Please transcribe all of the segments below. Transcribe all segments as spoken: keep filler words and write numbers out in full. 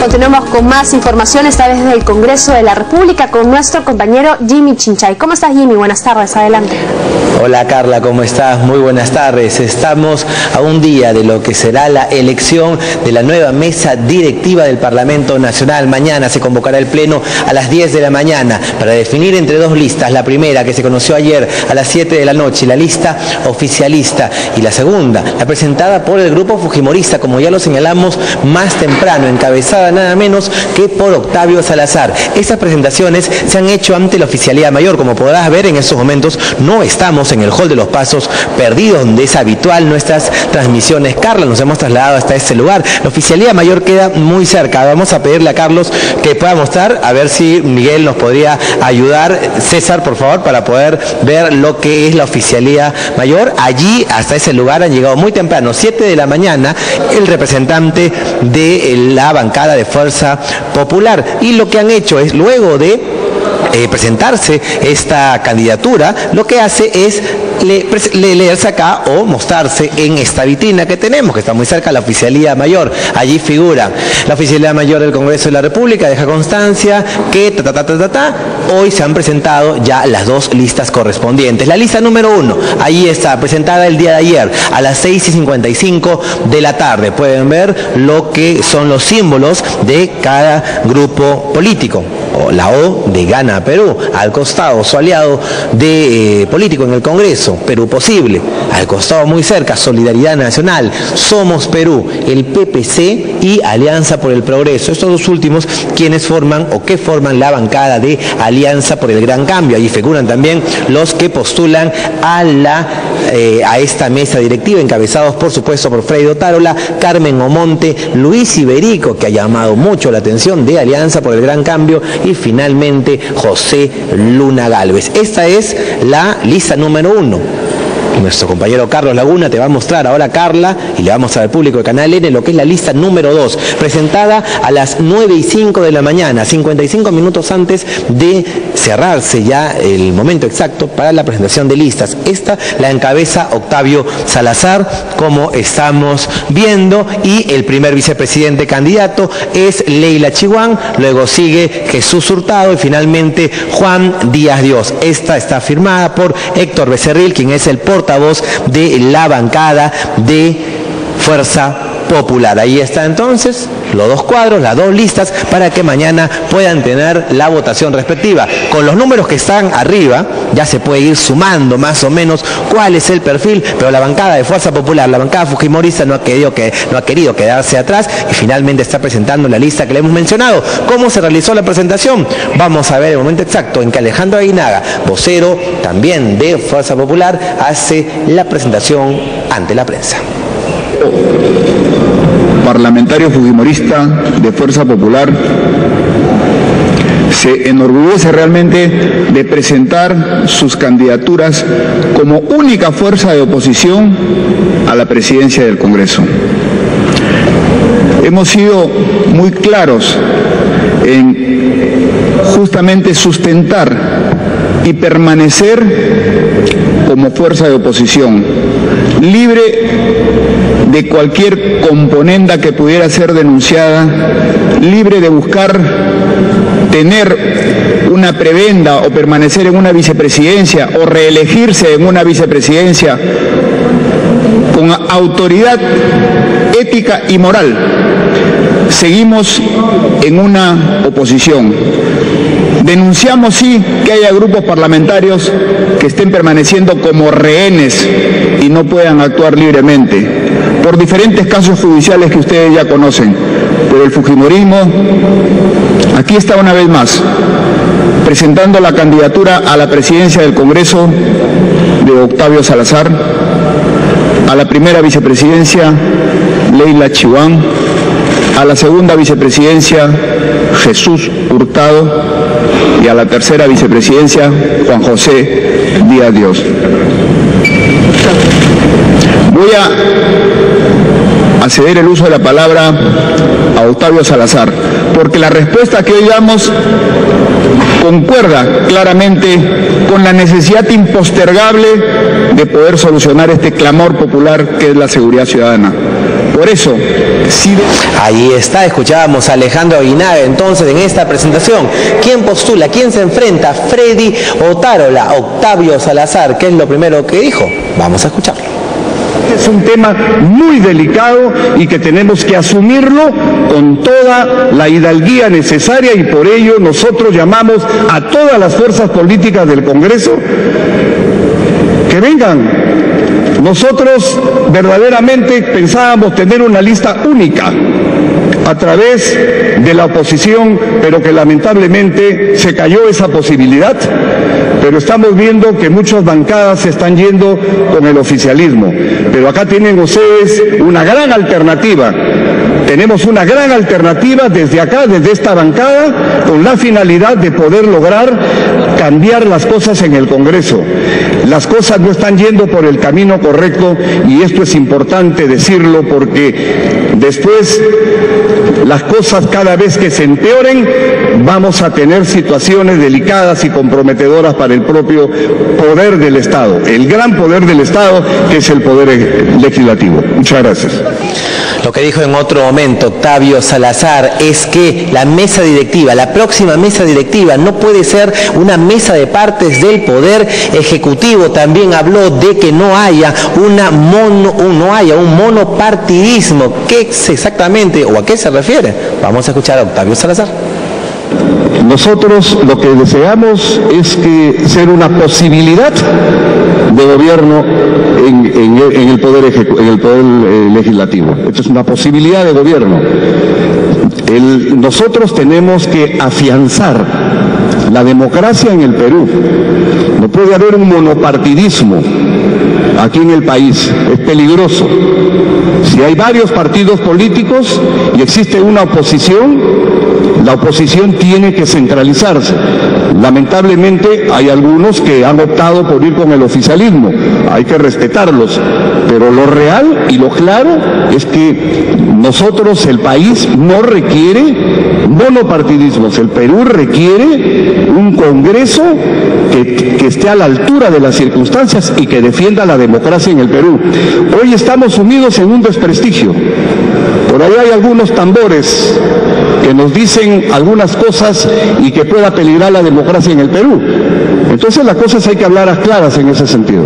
Continuamos con más información, esta vez desde el Congreso de la República, con nuestro compañero Jimmy Chinchay. ¿Cómo estás, Jimmy? Buenas tardes, adelante. Hola Carla, ¿cómo estás? Muy buenas tardes. Estamos a un día de lo que será la elección de la nueva mesa directiva del Parlamento Nacional. Mañana se convocará el pleno a las diez de la mañana para definir entre dos listas. La primera, que se conoció ayer a las siete de la noche, la lista oficialista. Y la segunda, la presentada por el grupo fujimorista, como ya lo señalamos más temprano, encabezada nada menos que por Octavio Salazar. Estas presentaciones se han hecho ante la Oficialía Mayor. Como podrás ver, en estos momentos no estamos en el Hall de los Pasos Perdidos, donde es habitual nuestras transmisiones. Carla, nos hemos trasladado hasta este lugar. La Oficialía Mayor queda muy cerca. Vamos a pedirle a Carlos que pueda mostrar, a ver si Miguel nos podría ayudar. César, por favor, para poder ver lo que es la Oficialía Mayor. Allí, hasta ese lugar, han llegado muy temprano, siete de la mañana, el representante de la bancada de Fuerza Popular. Y lo que han hecho es, luego de Eh, presentarse esta candidatura, lo que hace es le, le, leerse acá o mostrarse en esta vitrina que tenemos, que está muy cerca, la Oficialía Mayor. Allí figura la Oficialía Mayor del Congreso de la República, deja constancia que ta, ta, ta, ta, ta, ta, hoy se han presentado ya las dos listas correspondientes. La lista número uno, ahí está, presentada el día de ayer a las seis y cincuenta y cinco de la tarde. Pueden ver lo que son los símbolos de cada grupo político. La O de Gana Perú, al costado su aliado de eh, político en el Congreso, Perú Posible, al costado muy cerca, Solidaridad Nacional, Somos Perú, el P P C y Alianza por el Progreso. Estos dos últimos quienes forman o que forman la bancada de Alianza por el Gran Cambio. Allí figuran también los que postulan a, la, eh, a esta mesa directiva, encabezados por supuesto por Freddy Otárola, Carmen Omonte, Luis Iberico, que ha llamado mucho la atención, de Alianza por el Gran Cambio, y finalmente José Luna Gálvez. Esta es la lista número uno. Nuestro compañero Carlos Laguna te va a mostrar ahora, Carla, y le vamos a al público de Canal N lo que es la lista número dos, presentada a las nueve y cinco de la mañana, cincuenta y cinco minutos antes de cerrarse ya el momento exacto para la presentación de listas. Esta la encabeza Octavio Salazar, como estamos viendo, y el primer vicepresidente candidato es Leila Chihuán, luego sigue Jesús Hurtado y finalmente Juan Díaz Dios. Esta está firmada por Héctor Becerril, quien es el portavoz voz de la bancada de Fuerza Popular. Ahí está entonces los dos cuadros, las dos listas, para que mañana puedan tener la votación respectiva. Con los números que están arriba, ya se puede ir sumando más o menos cuál es el perfil, pero la bancada de Fuerza Popular, la bancada fujimorista, no ha querido, que, no ha querido quedarse atrás y finalmente está presentando la lista que le hemos mencionado. ¿Cómo se realizó la presentación? Vamos a ver el momento exacto en que Alejandro Aguinaga, vocero también de Fuerza Popular, hace la presentación ante la prensa. Parlamentario fujimorista de Fuerza Popular se enorgullece realmente de presentar sus candidaturas como única fuerza de oposición a la presidencia del Congreso. Hemos sido muy claros en justamente sustentar y permanecer como fuerza de oposición, libre de cualquier componenda que pudiera ser denunciada, libre de buscar tener una prebenda o permanecer en una vicepresidencia o reelegirse en una vicepresidencia, con autoridad ética y moral. Seguimos en una oposición. Denunciamos sí que haya grupos parlamentarios que estén permaneciendo como rehenes y no puedan actuar libremente, por diferentes casos judiciales que ustedes ya conocen, pero el fujimorismo aquí está una vez más, presentando la candidatura a la presidencia del Congreso de Octavio Salazar, a la primera vicepresidencia Leila Chihuán, a la segunda vicepresidencia Jesús Hurtado y a la tercera vicepresidencia Juan José Díaz Dios. Voy a ceder el uso de la palabra a Octavio Salazar, porque la respuesta que hoy damos concuerda claramente con la necesidad impostergable de poder solucionar este clamor popular que es la seguridad ciudadana. Por eso, sí. Ahí está, escuchábamos a Alejandro Aguinaga entonces en esta presentación. ¿Quién postula? ¿Quién se enfrenta? Freddy Otárola, Octavio Salazar. ¿Qué es lo primero que dijo? Vamos a escucharlo. Es un tema muy delicado y que tenemos que asumirlo con toda la hidalguía necesaria, y por ello nosotros llamamos a todas las fuerzas políticas del Congreso que vengan. Nosotros verdaderamente pensábamos tener una lista única a través de la oposición, pero que lamentablemente se cayó esa posibilidad. Pero estamos viendo que muchas bancadas se están yendo con el oficialismo. Pero acá tienen ustedes una gran alternativa. Tenemos una gran alternativa desde acá, desde esta bancada, con la finalidad de poder lograr cambiar las cosas en el Congreso. Las cosas no están yendo por el camino correcto, y esto es importante decirlo, porque después las cosas, cada vez que se empeoren, vamos a tener situaciones delicadas y comprometedoras para el propio poder del Estado, el gran poder del Estado, que es el poder legislativo. Muchas gracias. Lo que dijo en otro momento Octavio Salazar es que la mesa directiva, la próxima mesa directiva, no puede ser una mesa de partes del Poder Ejecutivo. También habló de que no haya una mono, no haya un monopartidismo. ¿Qué es exactamente o a qué se refiere? Vamos a escuchar a Octavio Salazar. Nosotros lo que deseamos es que ser una posibilidad de gobierno en, en, en el poder, ejecu en el poder eh, legislativo. Esto es una posibilidad de gobierno. El, nosotros tenemos que afianzar la democracia en el Perú. No puede haber un monopartidismo aquí en el país, es peligroso. Si hay varios partidos políticos y existe una oposición, la oposición tiene que centralizarse. Lamentablemente hay algunos que han optado por ir con el oficialismo, hay que respetarlos, pero lo real y lo claro es que nosotros, el país, no requiere monopartidismos. El Perú requiere un Congreso que, que esté a la altura de las circunstancias y que defienda la democracia en el Perú. Hoy estamos sumidos en un desprestigio. Por ahí hay algunos tambores que nos dicen algunas cosas y que pueda peligrar la democracia en el Perú. Entonces las cosas hay que hablar a claras en ese sentido.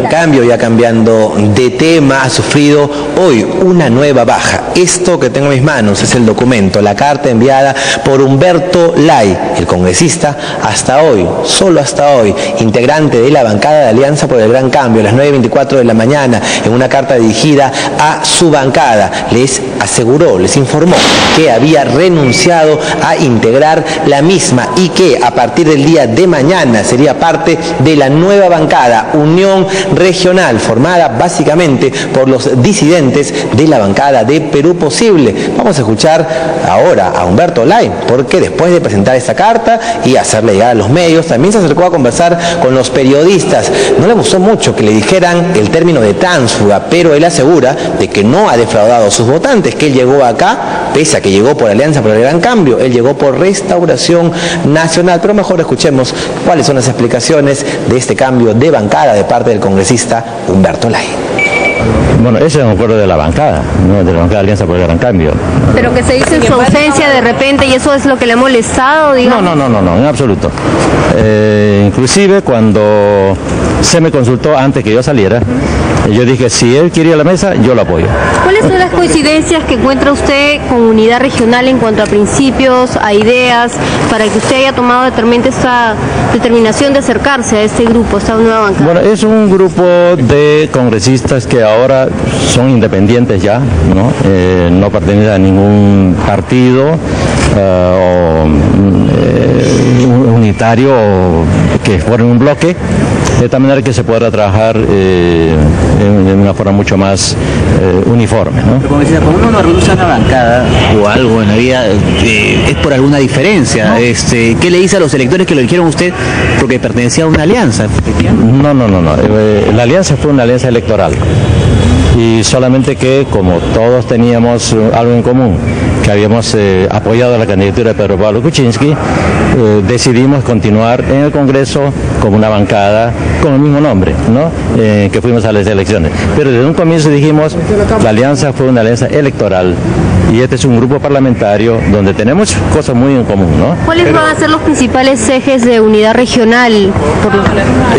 En cambio, ya cambiando de tema, ha sufrido hoy una nueva baja. Esto que tengo en mis manos es el documento, la carta enviada por Humberto Lay, el congresista, hasta hoy, solo hasta hoy, integrante de la bancada de Alianza por el Gran Cambio, a las nueve y veinticuatro de la mañana, en una carta dirigida a su bancada. Les aseguró, les informó que había renunciado a integrar la misma y que a partir del día de mañana se parte de la nueva bancada Unión Regional, formada básicamente por los disidentes de la bancada de Perú Posible. Vamos a escuchar ahora a Humberto Lay, porque después de presentar esta carta y hacerle llegar a los medios, también se acercó a conversar con los periodistas. No le gustó mucho que le dijeran el término de tránsfuga, pero él asegura de que no ha defraudado a sus votantes, que él llegó acá, pese a que llegó por Alianza por el Gran Cambio, él llegó por Restauración Nacional. Pero mejor escuchemos cuáles son las explicaciones de este cambio de bancada de parte del congresista Humberto Lay. Bueno, ese es un acuerdo de la bancada, no de la bancada de Alianza por el Gran Cambio. Pero que se dice en su ausencia de repente, y eso es lo que le ha molestado, digamos. No, no, no, no, no en absoluto. Eh, inclusive cuando se me consultó antes que yo saliera, yo dije, si él quiere ir a la mesa, yo lo apoyo. ¿Cuáles son las coincidencias que encuentra usted con Unidad Regional en cuanto a principios, a ideas, para que usted haya tomado esta determinación de acercarse a este grupo, a esta nueva bancada? Bueno, es un grupo de congresistas que ahora son independientes ya, no, eh, no pertenecen a ningún partido eh, o eh, unitario que fueron un bloque, de tal manera que se pueda trabajar eh, de una forma mucho más eh, uniforme, ¿no? Pero como decía, cuando uno renuncia a una bancada o algo en la vida, eh, es por alguna diferencia. No. Este, ¿qué le dice a los electores que lo eligieron usted porque pertenecía a una alianza? No, no, no, no. Eh, la alianza fue una alianza electoral. y solamente que como todos teníamos algo en común, que habíamos eh, apoyado la candidatura de Pedro Pablo Kuczynski, eh, decidimos continuar en el Congreso como una bancada con el mismo nombre, ¿no? Eh, que fuimos a las elecciones. Pero desde un comienzo dijimos, la alianza fue una alianza electoral y este es un grupo parlamentario donde tenemos cosas muy en común, ¿no? ¿Cuáles Pero, van a ser los principales ejes de unidad regional? Por lo...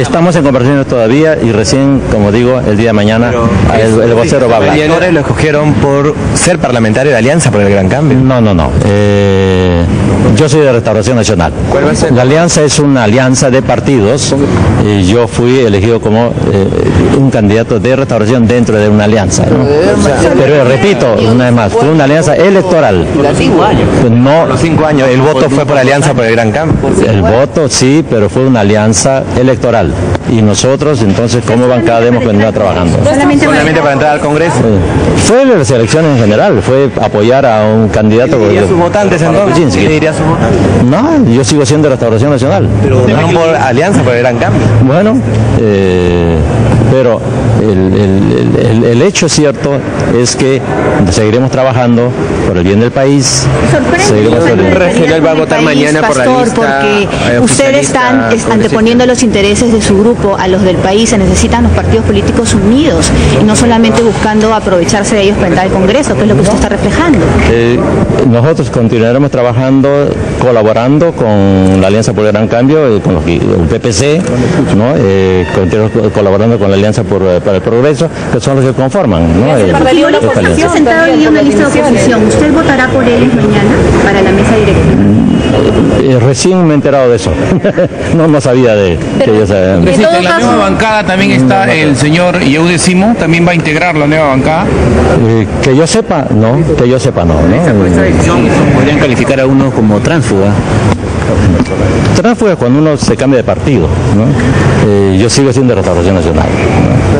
Estamos en conversaciones todavía y recién, como digo, el día de mañana el, el vocero va a hablar. ¿Los senadores lo escogieron por ser parlamentario de Alianza por el Gran Cambio? No, no, no. Eh, yo soy de Restauración Nacional. ¿Cuál va a ser? La alianza es una alianza de partidos y yo fui elegido como eh, un candidato de Restauración dentro de una alianza, ¿no? Pero repito, una vez más, fue una alianza electoral. Por los cinco años. No, por los cinco años. El voto fue por Alianza por el Gran Cambio. El voto sí, pero fue una alianza electoral. Y nosotros, entonces, como bancada hemos venido trabajando. ¿Solamente, Solamente para entrar al Congreso? Sí. Fue las elecciones en general, fue apoyar a un candidato. ¿Qué diría sus votantes entonces? ¿Qué diría sus votantes? No, yo sigo siendo de Restauración Nacional. Pero no por Alianza por el Gran Cambio. Bueno, eh, pero el, el, el, el hecho cierto es que seguiremos trabajando por el bien del país. Sorprende. Regional va a votar mañana por la lista, porque ustedes están anteponiendo los intereses de su grupo a los del país. Se necesitan los partidos políticos unidos y no solamente buscando aprovecharse de ellos para entrar al Congreso, que es lo que usted está reflejando. Eh, nosotros continuaremos trabajando, colaborando con la Alianza por el Gran Cambio, con los, el P P C, ¿no? Eh, continuaremos colaborando con la Alianza por, para el Progreso, que son los que conforman, ¿no? El partido de oposición, sentado en una lista de oposición. ¿Usted votará por él mañana para la mesa directiva? Eh, recién me he enterado de eso. no, no sabía de Pero, que ellos sabían. En, en la caso... nueva bancada también está no, el señor Yeude Simo, también va a integrar la nueva bancada. Eh, que yo sepa, no. Que yo sepa, no. ¿no? Esa, por esa decisión, podrían calificar a uno como tránsfuga. Tránsfuga es cuando uno se cambia de partido, ¿no? Eh, yo sigo siendo de Restauración Nacional,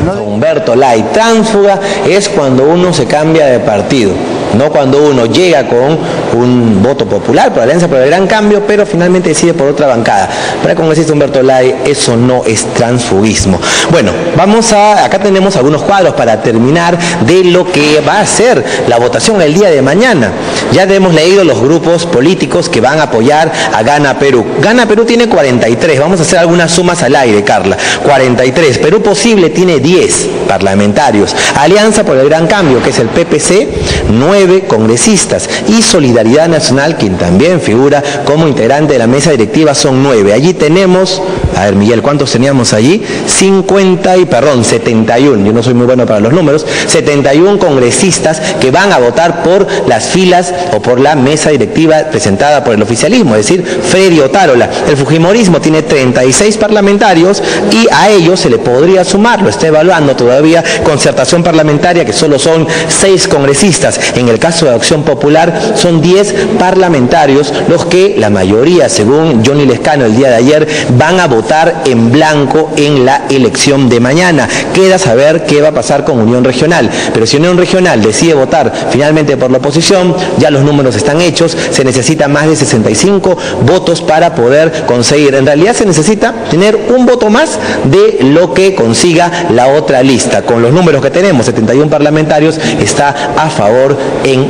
¿no? Humberto Lay, tránsfuga es cuando uno se cambia de partido. No cuando uno llega con un voto popular por Alianza por el Gran Cambio, pero finalmente decide por otra bancada. Para el congresista Humberto Lay, eso no es transfugismo. Bueno, vamos a... Acá tenemos algunos cuadros para terminar de lo que va a ser la votación el día de mañana. Ya hemos leído los grupos políticos que van a apoyar a Gana Perú. Gana Perú tiene cuarenta y tres. Vamos a hacer algunas sumas al aire, Carla. cuarenta y tres. Perú Posible tiene diez parlamentarios. Alianza por el Gran Cambio, que es el P P C, nueve congresistas, y Solidaridad Nacional, quien también figura como integrante de la mesa directiva, son nueve. Allí tenemos, a ver Miguel, ¿cuántos teníamos allí? cincuenta y, perdón, setenta y uno, yo no soy muy bueno para los números, setenta y uno congresistas que van a votar por las filas o por la mesa directiva presentada por el oficialismo, es decir, Freddy Otárola. El fujimorismo tiene treinta y seis parlamentarios y a ellos se le podría sumar, lo está evaluando todavía, Concertación Parlamentaria, que solo son seis congresistas. En En el caso de Acción Popular son diez parlamentarios los que la mayoría, según Johnny Lescano el día de ayer, van a votar en blanco en la elección de mañana. Queda saber qué va a pasar con Unión Regional, pero si Unión Regional decide votar finalmente por la oposición, ya los números están hechos, se necesita más de sesenta y cinco votos para poder conseguir. En realidad se necesita tener un voto más de lo que consiga la otra lista. Con los números que tenemos, setenta y uno parlamentarios, está a favor en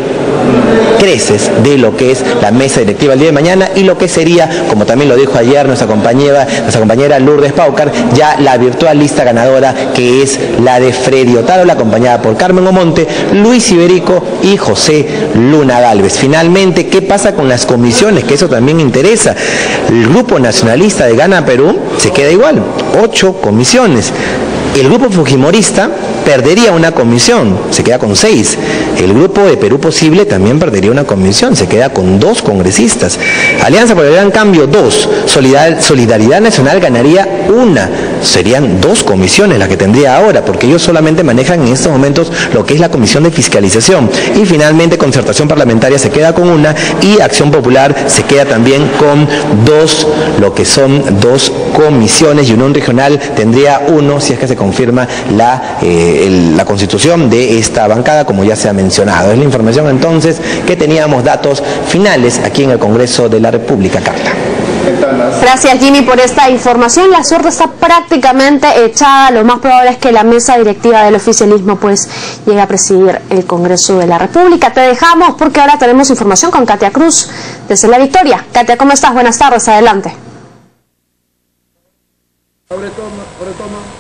creces de lo que es la mesa directiva el día de mañana y lo que sería, como también lo dijo ayer nuestra compañera, nuestra compañera Lourdes Paucar, ya la virtual lista ganadora, que es la de Freddy Otárola, acompañada por Carmen Omonte, Luis Iberico y José Luna Gálvez. Finalmente, ¿qué pasa con las comisiones? Que eso también interesa. El grupo nacionalista de Gana Perú se queda igual, ocho comisiones. El grupo fujimorista perdería una comisión, se queda con seis. El grupo de Perú Posible también perdería una comisión, se queda con dos congresistas. Alianza por el Gran Cambio, dos. Solidar- Solidaridad Nacional ganaría una. Serían dos comisiones las que tendría ahora, porque ellos solamente manejan en estos momentos lo que es la comisión de fiscalización. Y finalmente Concertación Parlamentaria se queda con una y Acción Popular se queda también con dos, lo que son dos comisiones, y Unión Regional tendría uno si es que se confirma la, eh, el, la constitución de esta bancada, como ya se ha mencionado. Es la información entonces que teníamos, datos finales aquí en el Congreso de la República, Carla. afectadas. Gracias, Jimmy, por esta información. La suerte está prácticamente echada. Lo más probable es que la mesa directiva del oficialismo pues llegue a presidir el Congreso de la República. Te dejamos porque ahora tenemos información con Katia Cruz desde La Victoria. Katia, ¿cómo estás? Buenas tardes, adelante. Sobre toma, sobre toma.